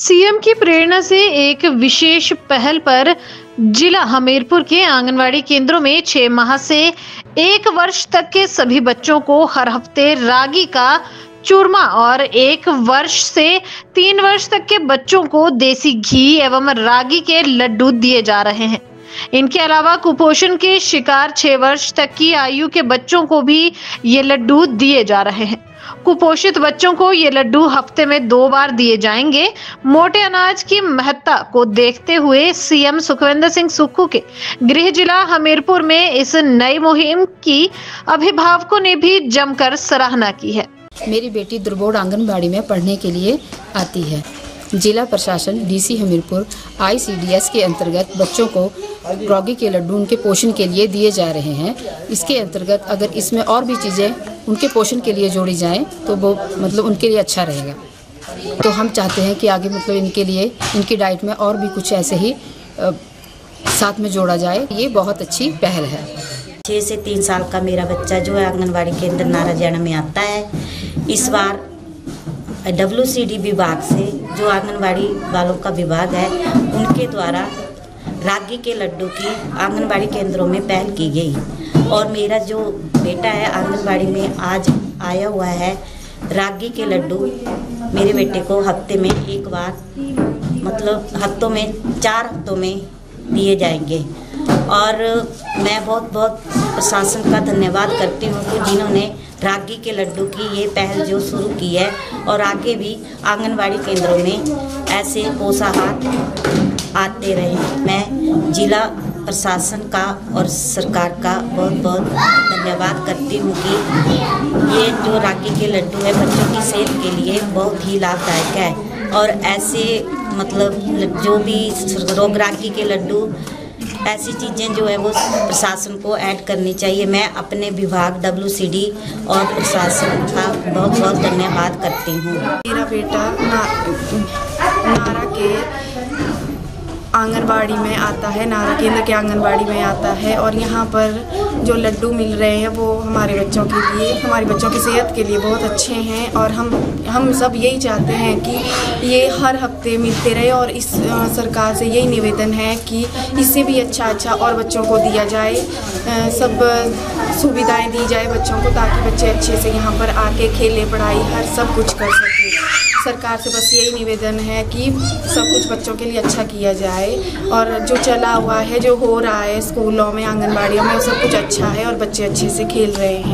CM की प्रेरणा से एक विशेष पहल पर जिला हमीरपुर के आंगनवाड़ी केंद्रों में 6 माह से 1 वर्ष तक के सभी बच्चों को हर हफ्ते रागी का चूरमा और 1 वर्ष से 3 वर्ष तक के बच्चों को देसी घी एवं रागी के लड्डू दिए जा रहे हैं। इनके अलावा कुपोषण के शिकार 6 वर्ष तक की आयु के बच्चों को भी ये लड्डू दिए जा रहे हैं। कुपोषित बच्चों को ये लड्डू हफ्ते में 2 बार दिए जाएंगे। मोटे अनाज की महत्ता को देखते हुए सीएम सुखविंदर सिंह सुक्खू के गृह जिला हमीरपुर में इस नई मुहिम की अभिभावकों ने भी जमकर सराहना की है। मेरी बेटी दुर्बोध आंगनबाड़ी में पढ़ने के लिए आती है। जिला प्रशासन डीसी हमीरपुर ICDS के अंतर्गत बच्चों को रागी के लड्डू उनके पोषण के लिए दिए जा रहे हैं। इसके अंतर्गत अगर इसमें और भी चीज़ें उनके पोषण के लिए जोड़ी जाएं तो वो मतलब उनके लिए अच्छा रहेगा। तो हम चाहते हैं कि आगे मतलब इनके लिए इनकी डाइट में और भी कुछ ऐसे ही साथ में जोड़ा जाए। ये बहुत अच्छी पहल है। 6 से 3 साल का मेरा बच्चा जो है आंगनबाड़ी केंद्र नाराजियाणा में आता है। इस बार WCD विभाग से जो आंगनबाड़ी वालों का विभाग है उनके द्वारा रागी के लड्डू की आंगनबाड़ी केंद्रों में पहल की गई और मेरा जो बेटा है आंगनबाड़ी में आज आया हुआ है। रागी के लड्डू मेरे बेटे को हफ्ते में 1 बार मतलब हफ्तों में 4 हफ्तों में दिए जाएंगे और मैं बहुत प्रशासन का धन्यवाद करती हूँ कि जिन्होंने रागी के लड्डू की ये पहल जो शुरू की है और आगे भी आंगनबाड़ी केंद्रों में ऐसे पोषाहार आते रहे। मैं जिला प्रशासन का और सरकार का बहुत धन्यवाद करती हूँ कि ये जो रागी के लड्डू है बच्चों की सेहत के लिए बहुत ही लाभदायक है और ऐसे मतलब जो भी रोग रागी के लड्डू ऐसी चीज़ें जो है वो प्रशासन को ऐड करनी चाहिए। मैं अपने विभाग WCD और प्रशासन का बहुत धन्यवाद करती हूँ। मेरा बेटा नारा के आंगनबाड़ी में आता है, नारा केंद्र के आंगनबाड़ी में आता है और यहाँ पर जो लड्डू मिल रहे हैं वो हमारे बच्चों के लिए, हमारे बच्चों की सेहत के लिए बहुत अच्छे हैं और हम सब यही चाहते हैं कि ये हर हफ्ते मिलते रहे और इस सरकार से यही निवेदन है कि इससे भी अच्छा और बच्चों को दिया जाए, सब सुविधाएं दी जाए बच्चों को ताकि बच्चे अच्छे से यहाँ पर आके खेले, पढ़ाई हर सब कुछ कर सके। सरकार से बस यही निवेदन है कि सब कुछ बच्चों के लिए अच्छा किया जाए और जो चला हुआ है, जो हो रहा है स्कूलों में, आंगनबाड़ियों में, सब कुछ अच्छा है और बच्चे अच्छे से खेल रहे हैं।